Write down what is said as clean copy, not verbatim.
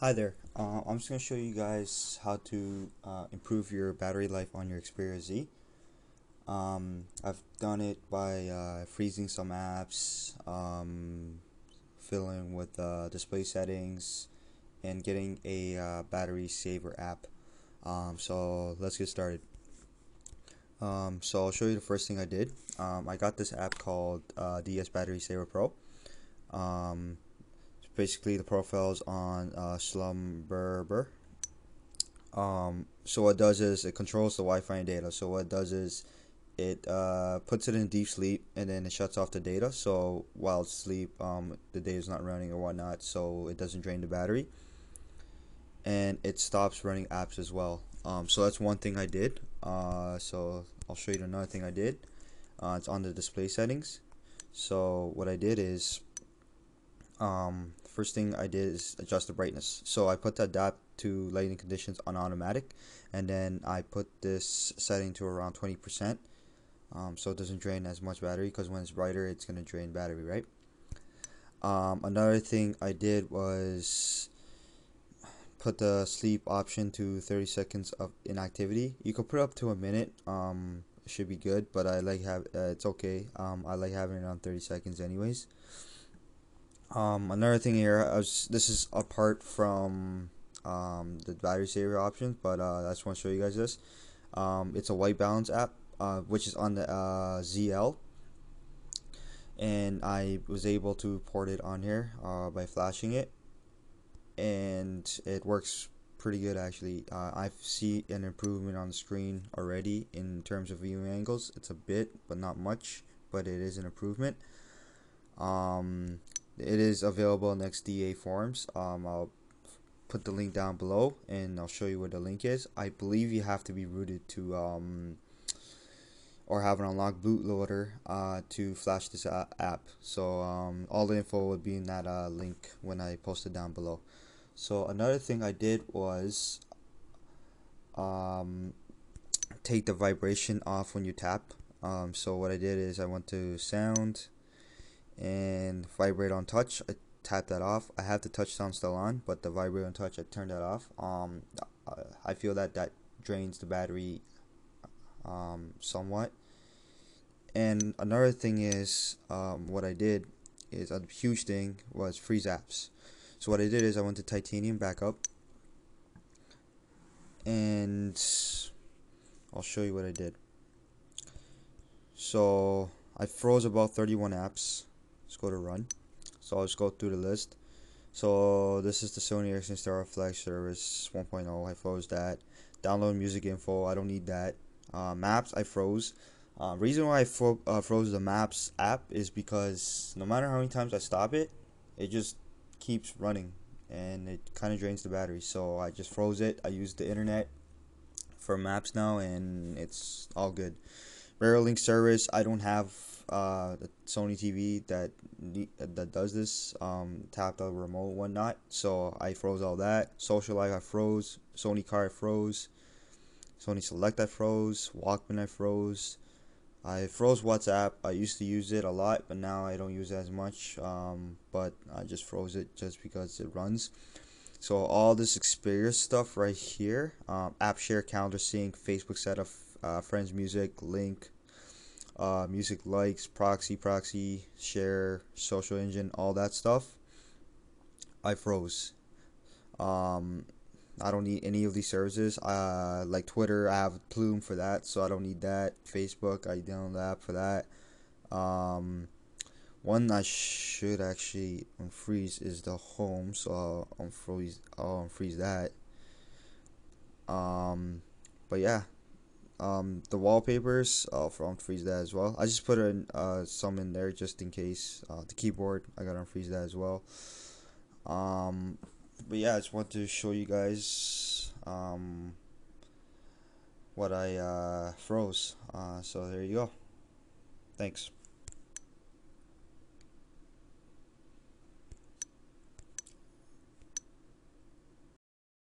Hi there, I'm just going to show you guys how to improve your battery life on your Xperia Z. I've done it by freezing some apps, filling with display settings, and getting a battery saver app. So let's get started. So I'll show you the first thing I did. I got this app called DS Battery Saver Pro. Basically the profiles on Slumberber. So what it does is it controls the Wi-Fi and data. So what it does is it puts it in deep sleep and then it shuts off the data. So while it's asleep, the data is not running or whatnot, so it doesn't drain the battery. And it stops running apps as well. So that's one thing I did. So I'll show you another thing I did. It's on the display settings. So what I did is first thing I did is adjust the brightness. So I put the adapt to lighting conditions on automatic, and then I put this setting to around 20%, so it doesn't drain as much battery, because when it's brighter it's going to drain battery, right? Another thing I did was put the sleep option to 30 seconds of inactivity. You could put up to a minute, it should be good, but I like have it's okay. I like having it on 30 seconds anyways. Another thing here, this is apart from the battery saver options, but I just want to show you guys this. It's a white balance app, which is on the ZL, and I was able to port it on here by flashing it, and it works pretty good actually. I've seen an improvement on the screen already in terms of viewing angles. It's a bit, but not much, but it is an improvement. It is available in XDA forums. I'll put the link down below and I'll show you where the link is. I believe you have to be rooted to or have an unlocked bootloader to flash this app. So all the info would be in that link when I post it down below. So another thing I did was take the vibration off when you tap. So what I did is I went to sound and vibrate on touch. I tap that off. I have the touch sound still on, but the vibrate on touch, I turned that off. I feel that drains the battery somewhat. And another thing is, what I did is a huge thing was freeze apps. So what I did is I went to Titanium Backup, and I'll show you what I did. So I froze about 31 apps. Let's go to run. So I'll just go through the list. So this is the Sony Ericsson Star Reflex Service 1.0. I froze that. Download music info, I don't need that. Maps, I froze. Reason why I froze the Maps app is because no matter how many times I stop it, it just keeps running and it kind of drains the battery. So I just froze it. I use the internet for Maps now and it's all good. Rare Link service, I don't have the Sony TV that does this, tap the remote and whatnot, so I froze all that. Social Life I froze, Sony Car I froze, Sony Select I froze, Walkman I froze WhatsApp. I used to use it a lot, but now I don't use it as much, but I just froze it just because it runs. So all this Xperia stuff right here, app share, calendar sync, Facebook setup, friends music, link, music likes, proxy, share, social engine, all that stuff, I froze. I don't need any of these services. Like Twitter, I have Plume for that, so I don't need that. Facebook, I download the app for that. One I should actually unfreeze is the Home, so I'll unfreeze that. But yeah. The wallpapers, I'll unfreeze that as well. I just put in some in there just in case. The keyboard, I gotta unfreeze that as well. But yeah, I just want to show you guys what I froze. So there you go. Thanks.